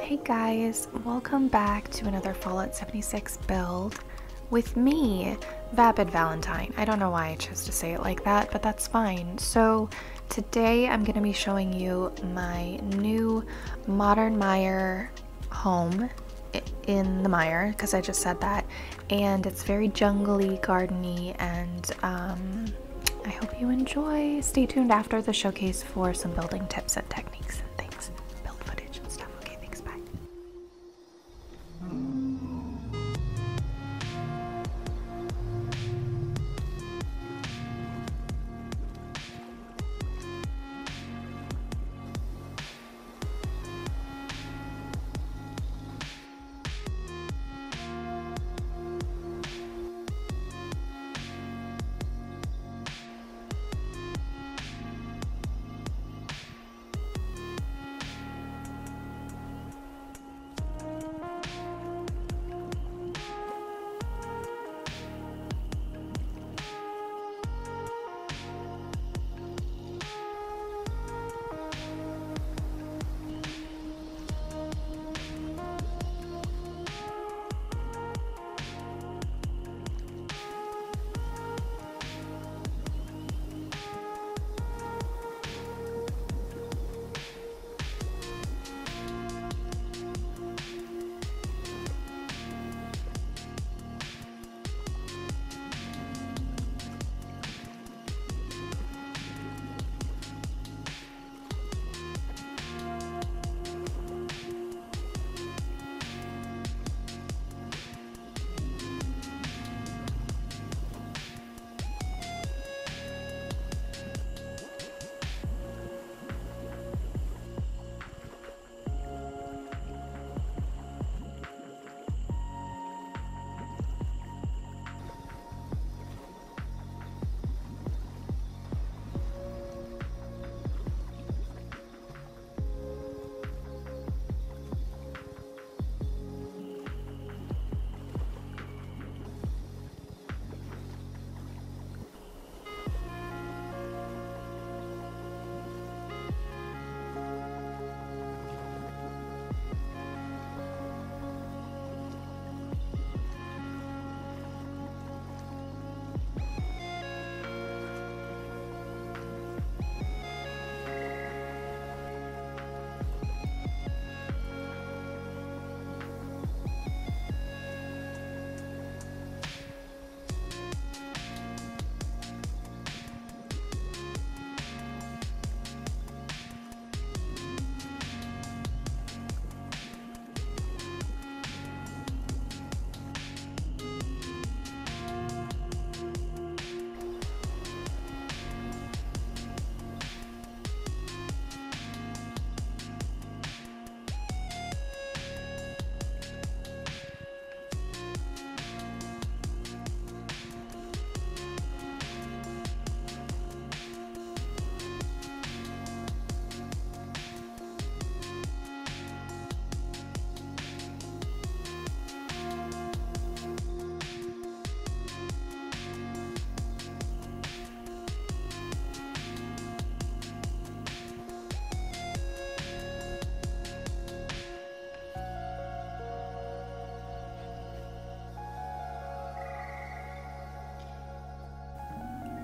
Hey guys, welcome back to another Fallout 76 build with me, vapidvalentine. I don't know why I chose to say it like that, but that's fine. So today I'm going to be showing you my new modern Mire home in the Mire, because I just said that, and it's very jungly, gardeny, and I hope you enjoy. Stay tuned after the showcase for some building tips and techniques.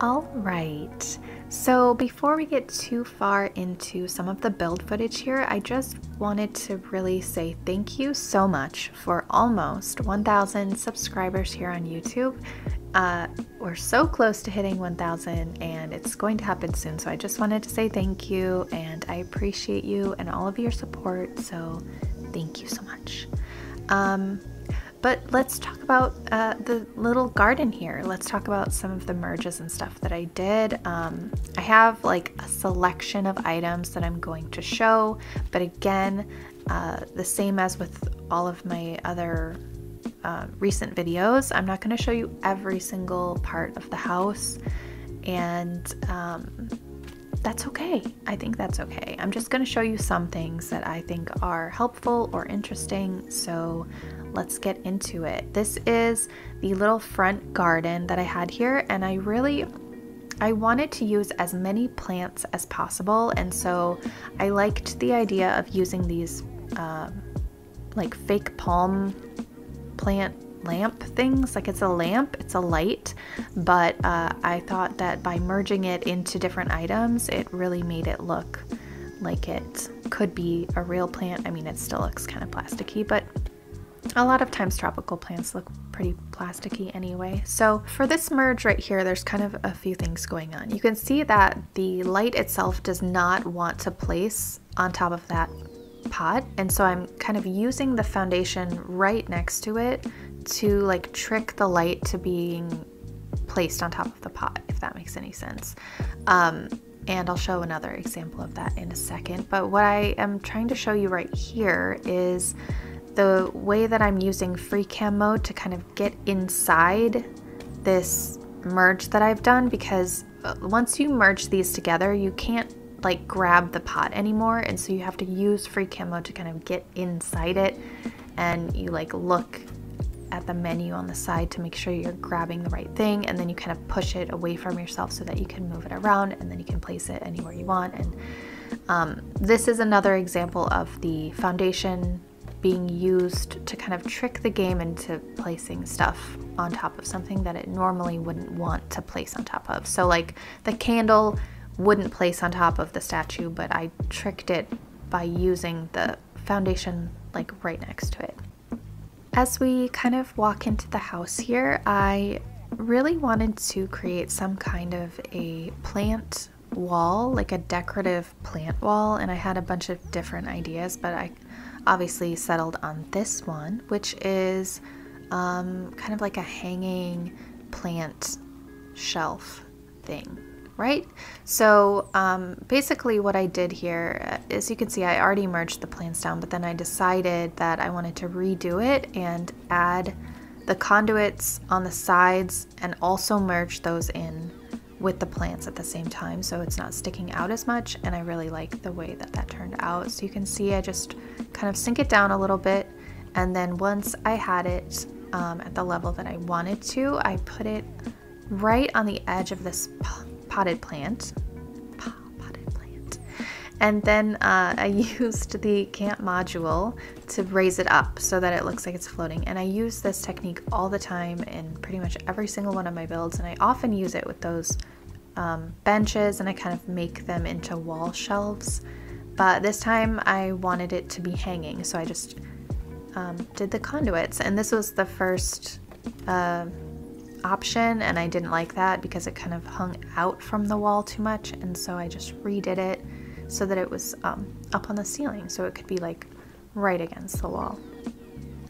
All right, so before we get too far into some of the build footage here, I just wanted to really say thank you so much for almost 1,000 subscribers here on YouTube. We're so close to hitting 1,000 and it's going to happen soon, so I just wanted to say thank you, and I appreciate you and all of your support, so thank you so much. But let's talk about the little garden here. Let's talk about some of the merges and stuff that I did. I have like a selection of items that I'm going to show, but again, the same as with all of my other recent videos, I'm not gonna show you every single part of the house, and that's okay. I think that's okay. I'm just gonna show you some things that I think are helpful or interesting, so let's get into it. This is the little front garden that I had here, and I really I wanted to use as many plants as possible, and so I liked the idea of using these like fake palm plant lamp things. Like it's a lamp, it's a light, but I thought that by merging it into different items, it really made it look like it could be a real plant. I mean, it still looks kind of plasticky, but a lot of times tropical plants look pretty plasticky anyway. So for this merge right here, there's kind of a few things going on. You can see that the light itself does not want to place on top of that pot, and so I'm kind of using the foundation right next to it to like trick the light to being placed on top of the pot, if that makes any sense. And I'll show another example of that in a second. But what I am trying to show you right here is the way that I'm using free cam mode to kind of get inside this merge that I've done, because once you merge these together, you can't like grab the pot anymore, and so you have to use free cam mode to kind of get inside it, and you like look at the menu on the side to make sure you're grabbing the right thing, and then you kind of push it away from yourself so that you can move it around, and then you can place it anywhere you want. And this is another example of the foundation being used to kind of trick the game into placing stuff on top of something that it normally wouldn't want to place on top of. So like the candle wouldn't place on top of the statue, but I tricked it by using the foundation like right next to it. As we kind of walk into the house here, I really wanted to create some kind of a plant wall, like a decorative plant wall, and I had a bunch of different ideas, but I obviously settled on this one, which is kind of like a hanging plant shelf thing, right? So basically what I did here, as you can see, I already merged the plants down, but then I decided that I wanted to redo it and add the conduits on the sides and also merge those in with the plants at the same time, so it's not sticking out as much. And I really like the way that that turned out. So you can see I just kind of sink it down a little bit, and then once I had it at the level that I wanted to, I put it right on the edge of this potted plant, and then I used the CAMP module to raise it up so that it looks like it's floating. And I use this technique all the time in pretty much every single one of my builds, and I often use it with those benches, and I kind of make them into wall shelves. But this time I wanted it to be hanging, so I just did the conduits. And this was the first option, and I didn't like that because it kind of hung out from the wall too much, and so I just redid it so that it was up on the ceiling, so it could be like right against the wall.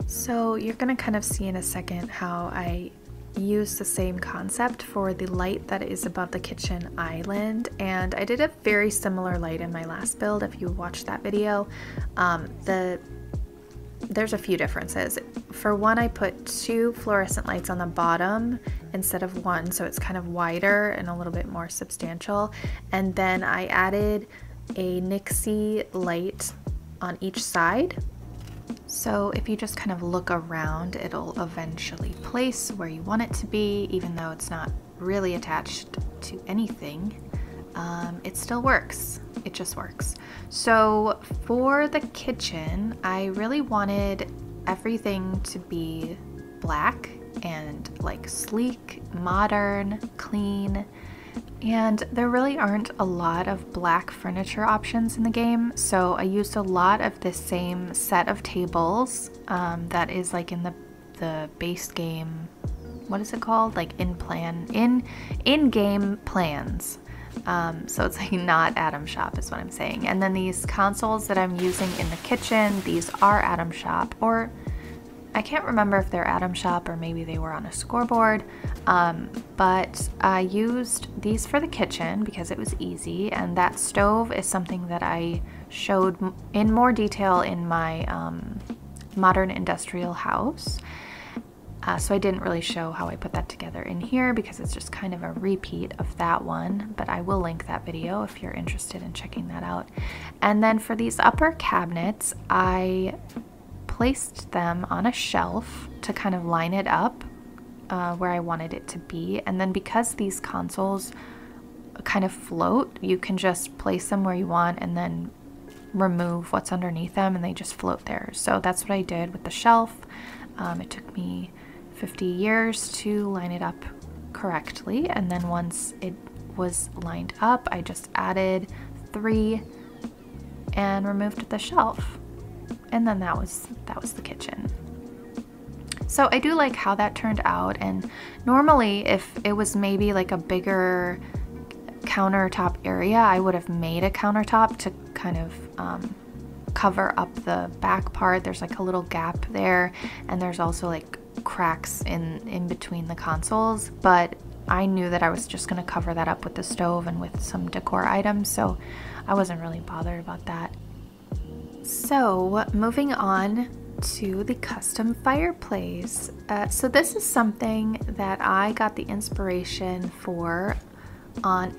So you're gonna kind of see in a second how I use the same concept for the light that is above the kitchen island, and I did a very similar light in my last build. If you watched that video, there's a few differences. For one, I put two fluorescent lights on the bottom instead of one, so it's kind of wider and a little bit more substantial. And then I added a Nixie light on each side. So if you just kind of look around, it'll eventually place where you want it to be, even though it's not really attached to anything. It still works. It just works. So for the kitchen, I really wanted everything to be black and like sleek, modern, clean, and there really aren't a lot of black furniture options in the game, so I used a lot of the same set of tables that is like in the base game. What is it called? Like in-game plans. So it's like not Atom Shop is what I'm saying. And then these consoles that I'm using in the kitchen, these are Atom Shop, or I can't remember if they're Atom Shop or maybe they were on a scoreboard, but I used these for the kitchen because it was easy. And that stove is something that I showed in more detail in my modern industrial house. So I didn't really show how I put that together in here because it's just kind of a repeat of that one, but I will link that video if you're interested in checking that out. And then for these upper cabinets, I placed them on a shelf to kind of line it up where I wanted it to be. And then because these consoles kind of float. You can just place them where you want and then remove what's underneath them and they just float there. So that's what I did with the shelf. It took me 50 years to line it up correctly, and then once it was lined up, I just added 3 and removed the shelf, and then that was the kitchen. So I do like how that turned out. And normally if it was maybe like a bigger countertop area, I would have made a countertop to kind of cover up the back part. There's like a little gap there, and there's also like cracks in between the consoles, but I knew that I was just going to cover that up with the stove and with some decor items, so I wasn't really bothered about that. So moving on to the custom fireplace. So this is something that I got the inspiration for on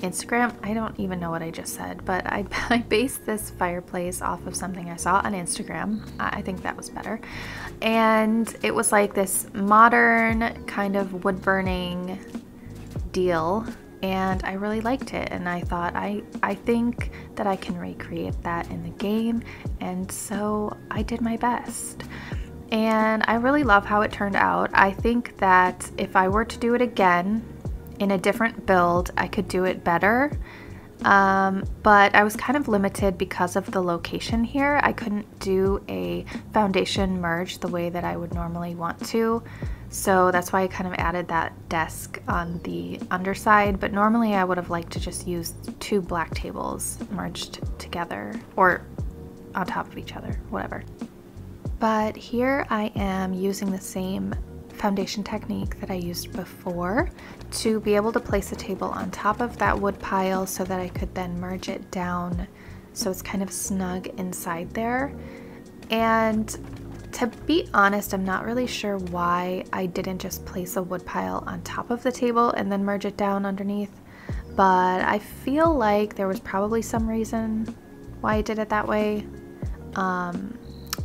Instagram. I don't even know what I just said, but I based this fireplace off of something I saw on Instagram. I think that was better. And it was like this modern kind of wood burning deal, and I really liked it, and I thought I think that I can recreate that in the game, and so I did my best. And I really love how it turned out. I think that if I were to do it again in a different build, I could do it better, but I was kind of limited because of the location here. I couldn't do a foundation merge the way that I would normally want to, so that's why I kind of added that desk on the underside, but normally I would have liked to just use 2 black tables merged together or on top of each other, whatever. But here I am using the same foundation technique that I used before to be able to place a table on top of that wood pile so that I could then merge it down so it's kind of snug inside there. And to be honest, I'm not really sure why I didn't just place a wood pile on top of the table and then merge it down underneath, but I feel like there was probably some reason why I did it that way.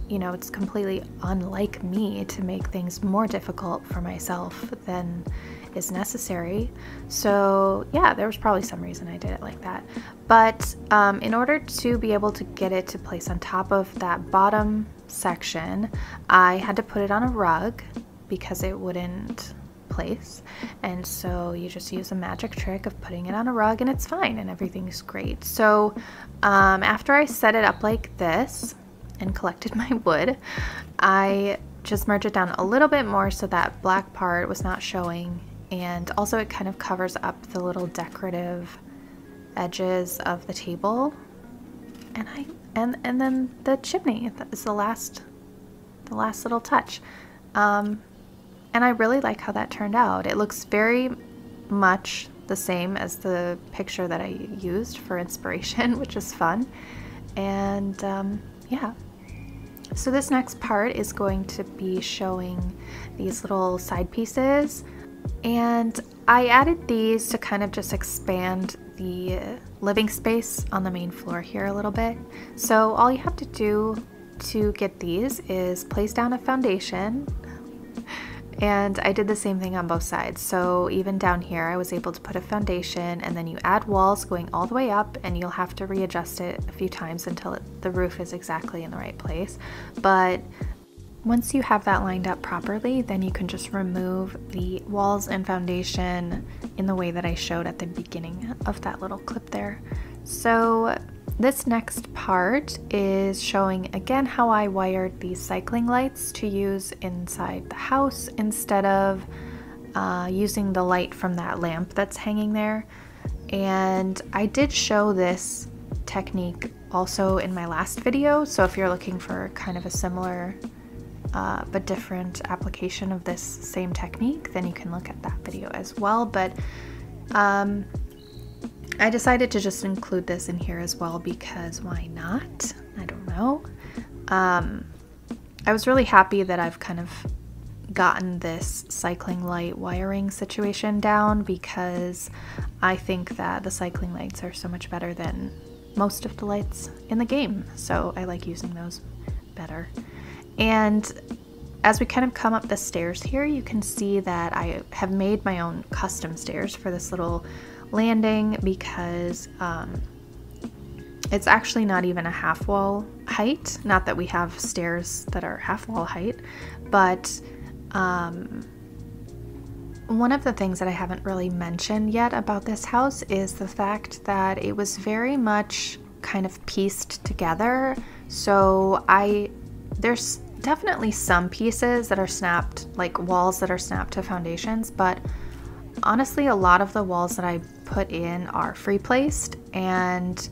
You know, it's completely unlike me to make things more difficult for myself than is necessary. So yeah, there was probably some reason I did it like that. But in order to be able to get it to place on top of that bottom section, I had to put it on a rug because it wouldn't place. And so you just use a magic trick of putting it on a rug and it's fine and everything's great. So after I set it up like this, and collected my wood, I just merged it down a little bit more so that black part was not showing, and also it kind of covers up the little decorative edges of the table. And then the chimney is the last little touch, and I really like how that turned out. It looks very much the same as the picture that I used for inspiration, which is fun. And yeah, so this next part is going to be showing these little side pieces, and I added these to kind of just expand the living space on the main floor here a little bit. So all you have to do to get these is place down a foundation, and I did the same thing on both sides. So even down here I was able to put a foundation, and then you add walls going all the way up, and you'll have to readjust it a few times until the roof is exactly in the right place. But once you have that lined up properly, then you can just remove the walls and foundation in the way that I showed at the beginning of that little clip there. So this next part is showing again how I wired these cycling lights to use inside the house instead of using the light from that lamp that's hanging there. And I did show this technique also in my last video, so if you're looking for kind of a similar but different application of this same technique, then you can look at that video as well. But I decided to just include this in here as well because why not? I don't know. I was really happy that I've kind of gotten this cycling light wiring situation down, because I think that the cycling lights are so much better than most of the lights in the game, so I like using those better. And as we kind of come up the stairs here, you can see that I have made my own custom stairs for this little landing because it's actually not even a half wall height. Not that we have stairs that are half wall height, but one of the things that I haven't really mentioned yet about this house is the fact that it was very much kind of pieced together. So there's definitely some pieces that are snapped, like walls that are snapped to foundations, but honestly, a lot of the walls that I put in are free placed, and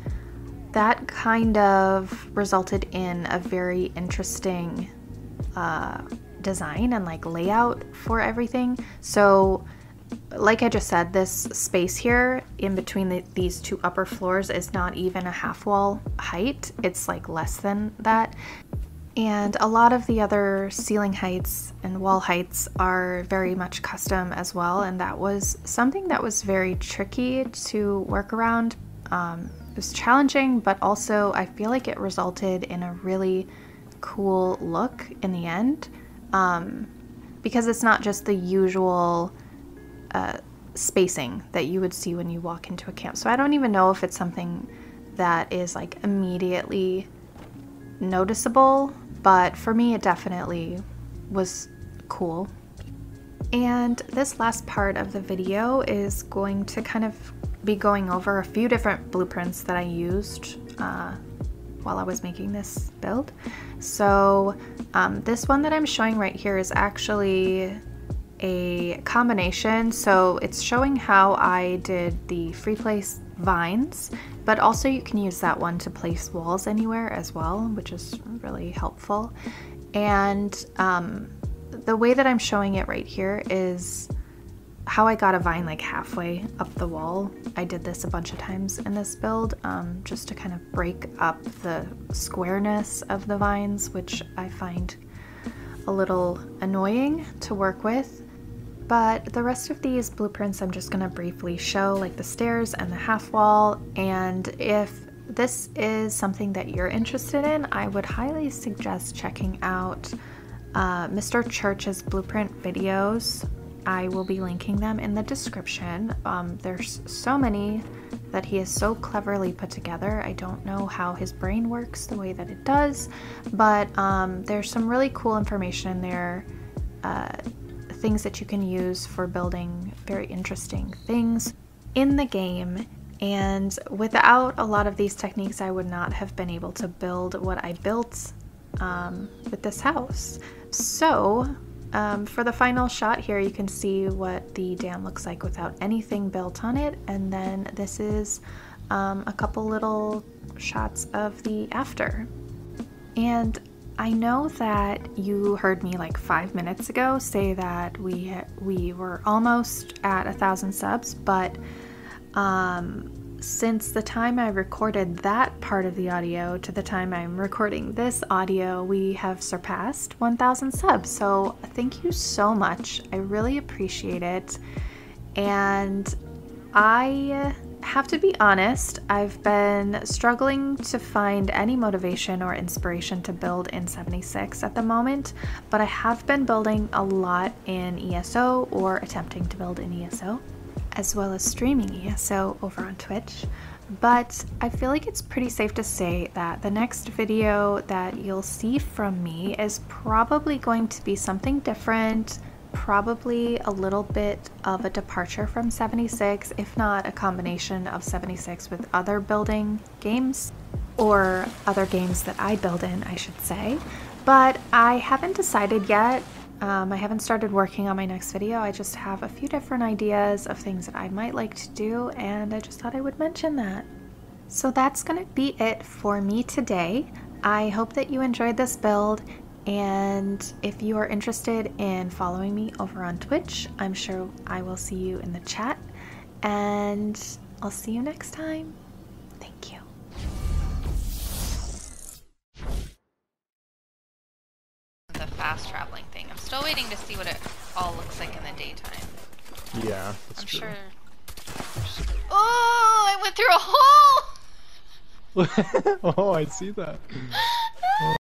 that kind of resulted in a very interesting design and like layout for everything. So like I just said, this space here in between these two upper floors is not even a half wall height. It's like less than that. And a lot of the other ceiling heights and wall heights are very much custom as well, and that was something that was very tricky to work around. It was challenging, but also I feel like it resulted in a really cool look in the end, because it's not just the usual spacing that you would see when you walk into a camp. So I don't even know if it's something that is like immediately noticeable, but for me it definitely was cool. And this last part of the video is going to kind of be going over a few different blueprints that I used while I was making this build. So this one that I'm showing right here is actually a combination. So it's showing how I did the free place vines, but also you can use that one to place walls anywhere as well, which is really helpful. And the way that I'm showing it right here is how I got a vine like halfway up the wall. I did this a bunch of times in this build, just to kind of break up the squareness of the vines, which I find a little annoying to work with. But the rest of these blueprints I'm just going to briefly show, like the stairs and the half wall. And if this is something that you're interested in, I would highly suggest checking out Mr. Church's blueprint videos. I will be linking them in the description. There's so many that he is so cleverly put together. I don't know how his brain works the way that it does, but there's some really cool information in there, things that you can use for building very interesting things in the game. And without a lot of these techniques, I would not have been able to build what I built with this house. So for the final shot here, you can see what the dam looks like without anything built on it. And then this is a couple little shots of the after. And I know that you heard me like 5 minutes ago say that we were almost at 1,000 subs, but since the time I recorded that part of the audio to the time I'm recording this audio, we have surpassed 1,000 subs. So thank you so much. I really appreciate it. And I have to be honest, I've been struggling to find any motivation or inspiration to build in 76 at the moment, but I have been building a lot in ESO, or attempting to build in ESO, as well as streaming ESO over on Twitch. But I feel like it's pretty safe to say that the next video that you'll see from me is probably going to be something different, probably a little bit of a departure from 76, if not a combination of 76 with other building games, or other games that I build in, I should say. But I haven't decided yet. I haven't started working on my next video. I just have a few different ideas of things that I might like to do, and I just thought I would mention that. So that's gonna be it for me today. I hope that you enjoyed this build, and if you are interested in following me over on Twitch, I'm sure I will see you in the chat, and I'll see you next time. Thank you. The fast traveling thing. I'm still waiting to see what it all looks like in the daytime. Yeah, that's true. Sure. Oh, I went through a hole! Oh, I see that.